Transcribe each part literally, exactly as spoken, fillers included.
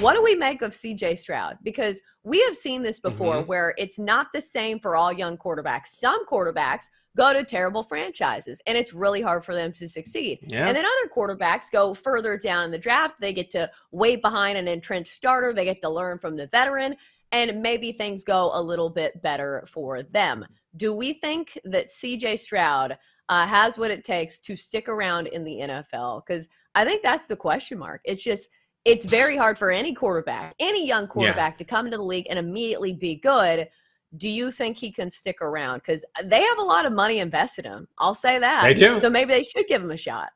What do we make of C J. Stroud? Because we have seen this before, mm-hmm. where it's not the same for all young quarterbacks. Some quarterbacks go to terrible franchises, and it's really hard for them to succeed. Yeah. And then other quarterbacks go further down the draft. They get to wait behind an entrenched starter. They get to learn from the veteran, and maybe things go a little bit better for them. Do we think that C J. Stroud uh, has what it takes to stick around in the N F L? Because I think that's the question mark. It's just – it's very hard for any quarterback, any young quarterback, yeah. to come into the league and immediately be good. Do you think he can stick around? Because they have a lot of money invested in him. I'll say that. They do. So maybe they should give him a shot.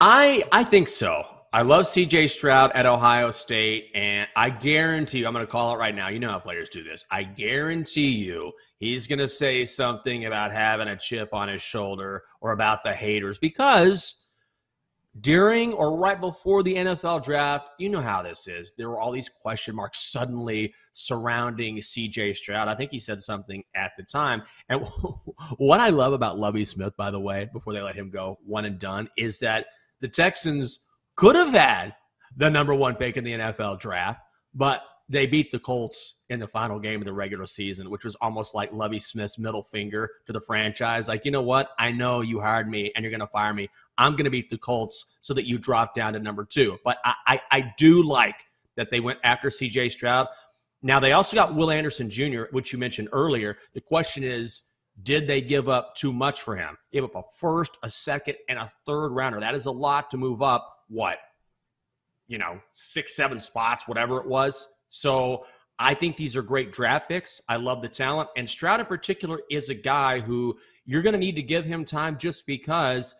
I I think so. I love C J. Stroud at Ohio State, and I guarantee you, I'm going to call it right now. You know how players do this. I guarantee you he's going to say something about having a chip on his shoulder or about the haters, because – during or right before the N F L draft, you know how this is. There were all these question marks suddenly surrounding C J. Stroud. I think he said something at the time. And what I love about Lovie Smith, by the way, before they let him go one and done, is that the Texans could have had the number one pick in the N F L draft, but they beat the Colts in the final game of the regular season, which was almost like Lovie Smith's middle finger to the franchise. Like, you know what? I know you hired me and you're going to fire me. I'm going to beat the Colts so that you drop down to number two. But I, I, I do like that they went after C J. Stroud. Now, they also got Will Anderson Junior, which you mentioned earlier. The question is, did they give up too much for him? Give up a first, a second, and a third rounder. That is a lot to move up, what, you know, six, seven spots, whatever it was. So I think these are great draft picks. I love the talent. And Stroud in particular is a guy who you're going to need to give him time, just because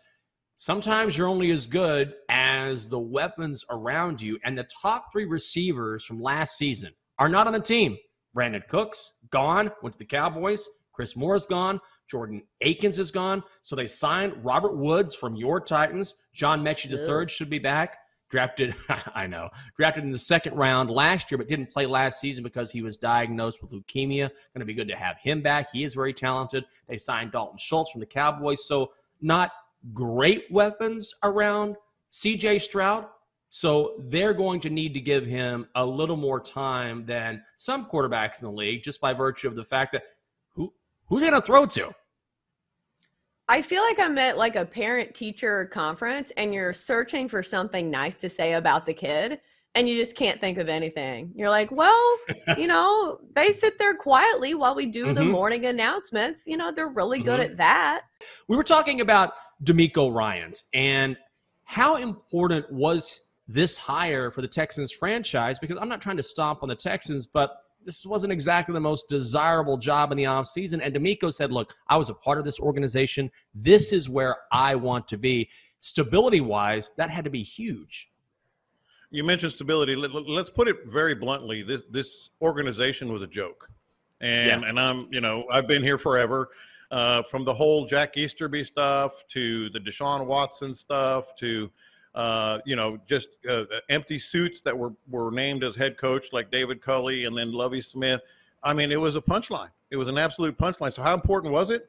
sometimes you're only as good as the weapons around you. And the top three receivers from last season are not on the team. Brandon Cooks, gone, went to the Cowboys. Chris Moore is gone. Jordan Aikens is gone. So they signed Robert Woods from your Titans. John Metchie the third should be back. Drafted, I know, drafted in the second round last year, but didn't play last season because he was diagnosed with leukemia. Going to be good to have him back. He is very talented. They signed Dalton Schultz from the Cowboys. So not great weapons around C J. Stroud. So they're going to need to give him a little more time than some quarterbacks in the league, just by virtue of the fact that who who's going to throw to? I feel like I'm at like a parent-teacher conference and you're searching for something nice to say about the kid and you just can't think of anything. You're like, well, you know, they sit there quietly while we do mm-hmm. the morning announcements. You know, they're really mm-hmm. good at that. We were talking about DeMeco Ryans and how important was this hire for the Texans franchise? Because I'm not trying to stomp on the Texans, but this wasn't exactly the most desirable job in the offseason. And DeMeco said, look, I was a part of this organization. This is where I want to be. Stability-wise, that had to be huge. You mentioned stability. Let's put it very bluntly. This this organization was a joke. And, yeah. and I'm, you know, I've been here forever. Uh, from the whole Jack Easterby stuff to the Deshaun Watson stuff to – Uh, you know, just uh, empty suits that were, were named as head coach, like David Culley and then Lovie Smith. I mean, it was a punchline. It was an absolute punchline. So how important was it?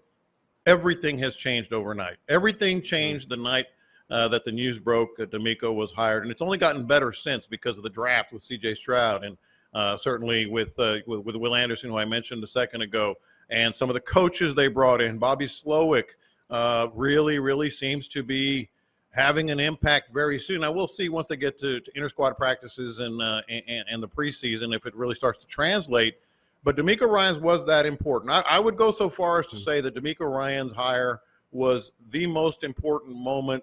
Everything has changed overnight. Everything changed the night uh, that the news broke that DeMeco was hired. And it's only gotten better since because of the draft with C J. Stroud and uh, certainly with, uh, with, with Will Anderson, who I mentioned a second ago, and some of the coaches they brought in. Bobby Slowick uh, really, really seems to be having an impact very soon. I will see once they get to, to inter-squad practices and, uh, and and the preseason if it really starts to translate. But DeMeco Ryans was that important. I, I would go so far as to say that DeMeco Ryans' hire was the most important moment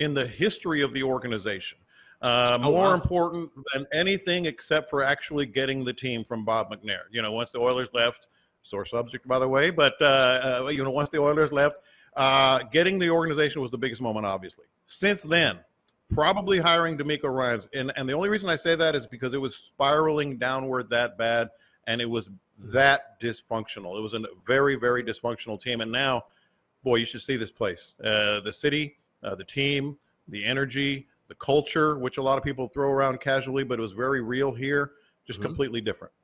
in the history of the organization. Uh, oh, more wow. important than anything except for actually getting the team from Bob McNair. You know, once the Oilers left, sore subject, by the way, but, uh, uh, you know, once the Oilers left, uh, getting the organization was the biggest moment, obviously. Since then, probably hiring DeMeco Ryans. And, and the only reason I say that is because it was spiraling downward that bad, and it was that dysfunctional. It was a very, very dysfunctional team. And now, boy, you should see this place. Uh, the city, uh, the team, the energy, the culture, which a lot of people throw around casually, but it was very real here, just mm-hmm. completely different.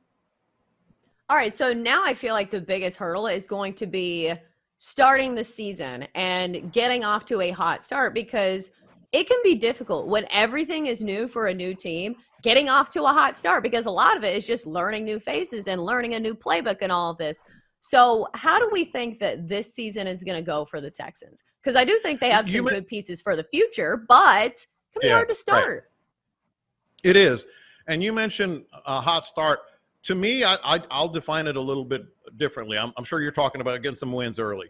All right, so now I feel like the biggest hurdle is going to be – starting the season and getting off to a hot start, because it can be difficult when everything is new for a new team getting off to a hot start, because a lot of it is just learning new faces and learning a new playbook and all of this. So how do we think that this season is going to go for the Texans? Because I do think they have some you, good pieces for the future, but it can be yeah, hard to start. Right. It is. And you mentioned a hot start. To me, I, I, I'll define it a little bit differently. I'm, I'm sure you're talking about getting some wins early.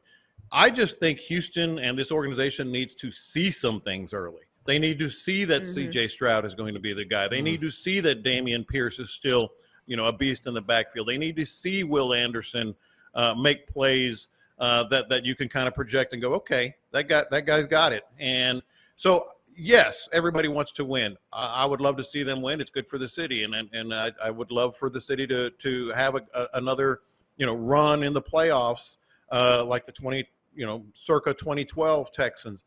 I just think Houston and this organization needs to see some things early. They need to see that mm-hmm. C J. Stroud is going to be the guy. They mm-hmm. need to see that Damian Pierce is still, you know, a beast in the backfield. They need to see Will Anderson Uh, make plays uh, that that you can kind of project and go, okay, that guy that guy's got it. And so, yes, everybody wants to win. I, I would love to see them win. It's good for the city, and and, and I, I would love for the city to to have a, a, another you know run in the playoffs uh, like the twenty you know circa twenty twelve Texans.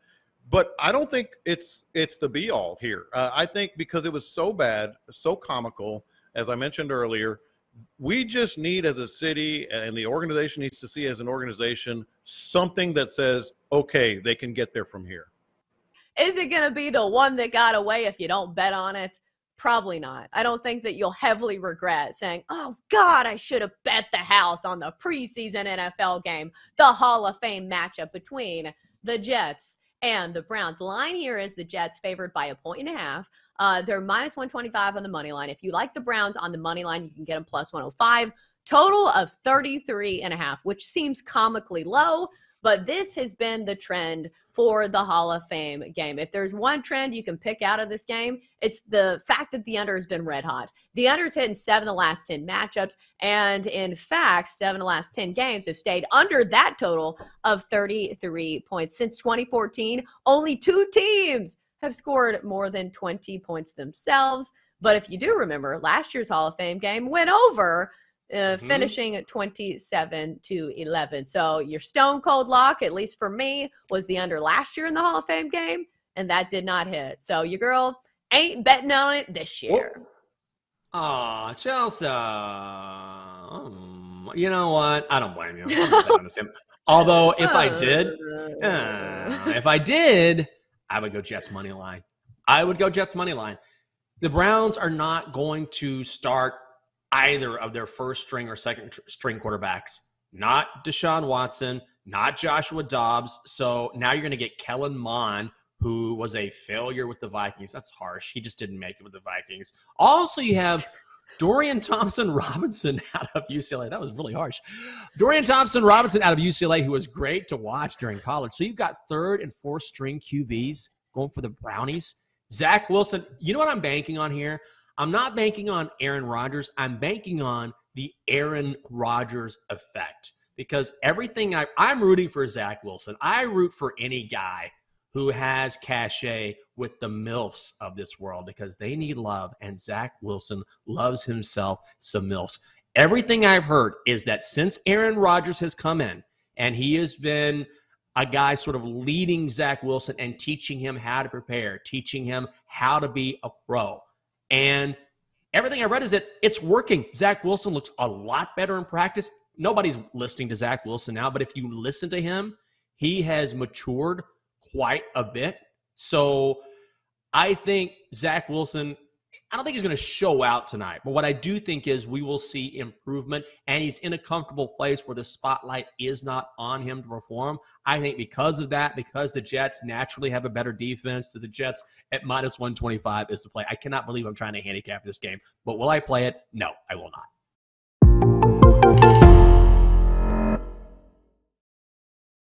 But I don't think it's it's the be all here. Uh, I think because it was so bad, so comical, as I mentioned earlier. We just need as a city, and the organization needs to see as an organization, something that says, okay, they can get there from here. Is it going to be the one that got away if you don't bet on it? Probably not. I don't think that you'll heavily regret saying, oh, God, I should have bet the house on the preseason N F L game, the Hall of Fame matchup between the Jets and the Browns. Line here is the Jets favored by a point and a half. Uh, they're minus one twenty-five on the money line. If you like the Browns on the money line, you can get them plus one oh five. Total of thirty-three and a half, which seems comically low, but this has been the trend for the Hall of Fame game. If there's one trend you can pick out of this game, it's the fact that the under has been red hot. The under's hit in seven of the last ten matchups, and in fact, seven of the last ten games have stayed under that total of thirty-three points. Since twenty fourteen, only two teams have scored more than twenty points themselves. But if you do remember, last year's Hall of Fame game went over, uh, mm-hmm. finishing twenty-seven to eleven. So your stone cold lock, at least for me, was the under last year in the Hall of Fame game, and that did not hit. So your girl ain't betting on it this year. Aw, oh, Chelsea. Um, you know what? I don't blame you. I'm not betting on the same. Although, if I did, uh, if I did... I would go Jets money line. I would go Jets money line. The Browns are not going to start either of their first string or second string quarterbacks. Not Deshaun Watson, not Joshua Dobbs. So now you're going to get Kellen Mond, who was a failure with the Vikings. That's harsh. He just didn't make it with the Vikings. Also, you have Dorian Thompson Robinson out of U C L A. That was really harsh. Dorian Thompson Robinson out of U C L A, who was great to watch during college. So you've got third and fourth string Q Bs going for the Brownies. Zach Wilson, you know what I'm banking on here? I'm not banking on Aaron Rodgers. I'm banking on the Aaron Rodgers effect, because everything I, I'm rooting for Zach Wilson. I root for any guy who has cachet with the MILFs of this world, because they need love, and Zach Wilson loves himself some MILFs. Everything I've heard is that since Aaron Rodgers has come in, and he has been a guy sort of leading Zach Wilson and teaching him how to prepare, teaching him how to be a pro. And everything I read is that it's working. Zach Wilson looks a lot better in practice. Nobody's listening to Zach Wilson now, but if you listen to him, he has matured quite a bit. So I think Zach Wilson, I don't think he's going to show out tonight, but what I do think is we will see improvement, and he's in a comfortable place where the spotlight is not on him to perform. I think because of that, because the Jets naturally have a better defense, so the Jets at minus one twenty-five is the play. I cannot believe I'm trying to handicap this game, but will I play it? No, I will not.